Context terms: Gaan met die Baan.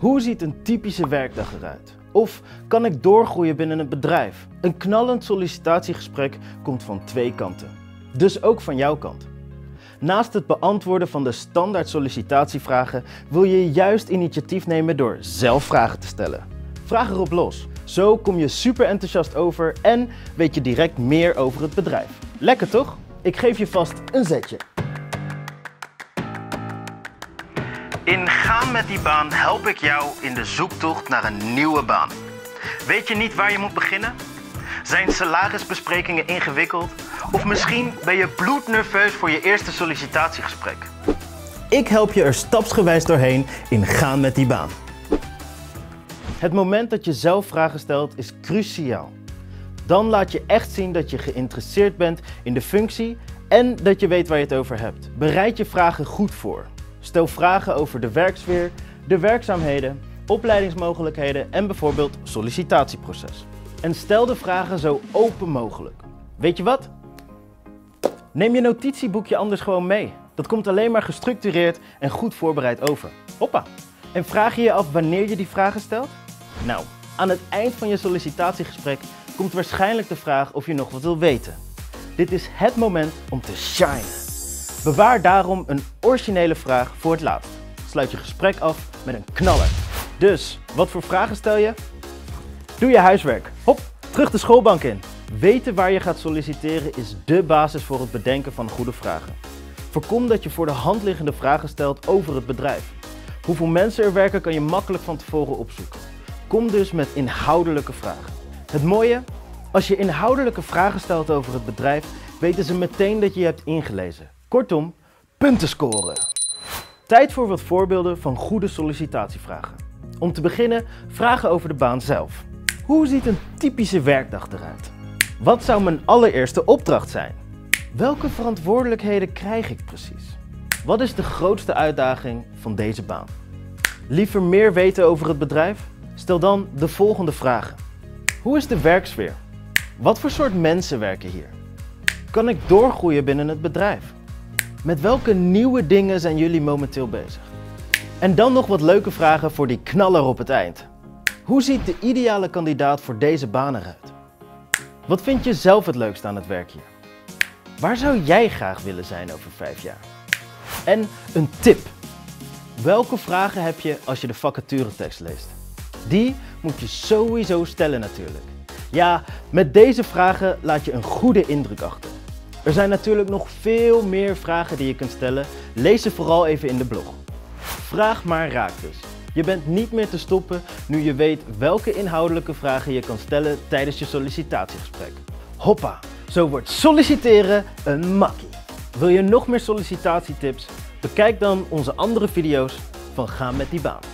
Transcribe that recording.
Hoe ziet een typische werkdag eruit? Of kan ik doorgroeien binnen een bedrijf? Een knallend sollicitatiegesprek komt van twee kanten. Dus ook van jouw kant. Naast het beantwoorden van de standaard sollicitatievragen wil je juist initiatief nemen door zelf vragen te stellen. Vraag erop los. Zo kom je super enthousiast over en weet je direct meer over het bedrijf. Lekker toch? Ik geef je vast een zetje. In Gaan met die Baan help ik jou in de zoektocht naar een nieuwe baan. Weet je niet waar je moet beginnen? Zijn salarisbesprekingen ingewikkeld? Of misschien ben je bloednerveus voor je eerste sollicitatiegesprek? Ik help je er stapsgewijs doorheen in Gaan met die Baan. Het moment dat je zelf vragen stelt is cruciaal. Dan laat je echt zien dat je geïnteresseerd bent in de functie en dat je weet waar je het over hebt. Bereid je vragen goed voor. Stel vragen over de werksfeer, de werkzaamheden, opleidingsmogelijkheden en bijvoorbeeld sollicitatieproces. En stel de vragen zo open mogelijk. Weet je wat? Neem je notitieboekje anders gewoon mee. Dat komt alleen maar gestructureerd en goed voorbereid over. Hoppa! En vraag je je af wanneer je die vragen stelt? Nou, aan het eind van je sollicitatiegesprek komt waarschijnlijk de vraag of je nog wat wil weten. Dit is het moment om te shinen. Bewaar daarom een originele vraag voor het laatst. Sluit je gesprek af met een knaller. Dus, wat voor vragen stel je? Doe je huiswerk. Hop, terug de schoolbank in. Weten waar je gaat solliciteren is dé basis voor het bedenken van goede vragen. Voorkom dat je voor de hand liggende vragen stelt over het bedrijf. Hoeveel mensen er werken kan je makkelijk van tevoren opzoeken. Kom dus met inhoudelijke vragen. Het mooie? Als je inhoudelijke vragen stelt over het bedrijf, weten ze meteen dat je hebt ingelezen. Kortom, punten scoren. Tijd voor wat voorbeelden van goede sollicitatievragen. Om te beginnen, vragen over de baan zelf. Hoe ziet een typische werkdag eruit? Wat zou mijn allereerste opdracht zijn? Welke verantwoordelijkheden krijg ik precies? Wat is de grootste uitdaging van deze baan? Liever meer weten over het bedrijf? Stel dan de volgende vragen. Hoe is de werksfeer? Wat voor soort mensen werken hier? Kan ik doorgroeien binnen het bedrijf? Met welke nieuwe dingen zijn jullie momenteel bezig? En dan nog wat leuke vragen voor die knaller op het eind. Hoe ziet de ideale kandidaat voor deze baan eruit? Wat vind je zelf het leukste aan het werk hier? Waar zou jij graag willen zijn over 5 jaar? En een tip. Welke vragen heb je als je de vacaturetekst leest? Die moet je sowieso stellen natuurlijk. Ja, met deze vragen laat je een goede indruk achter. Er zijn natuurlijk nog veel meer vragen die je kunt stellen. Lees ze vooral even in de blog. Vraag maar raak dus. Je bent niet meer te stoppen nu je weet welke inhoudelijke vragen je kan stellen tijdens je sollicitatiegesprek. Hoppa, zo wordt solliciteren een makkie. Wil je nog meer sollicitatietips? Bekijk dan onze andere video's van Gaan met die Baan.